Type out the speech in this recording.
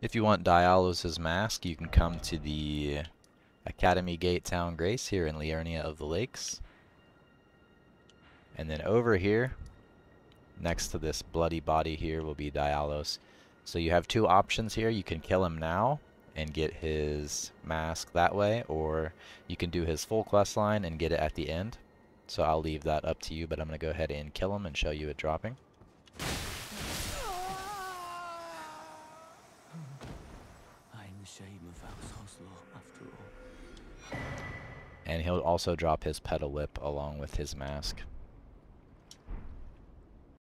If you want Diallos' Mask, you can come to the Academy Gate Town Grace here in Liurnia of the Lakes. And then over here, next to this bloody body here, will be Diallos. So you have two options here. You can kill him now and get his mask that way, or you can do his full quest line and get it at the end. So I'll leave that up to you, but I'm going to go ahead and kill him and show you it dropping. And he'll also drop his petal whip along with his mask.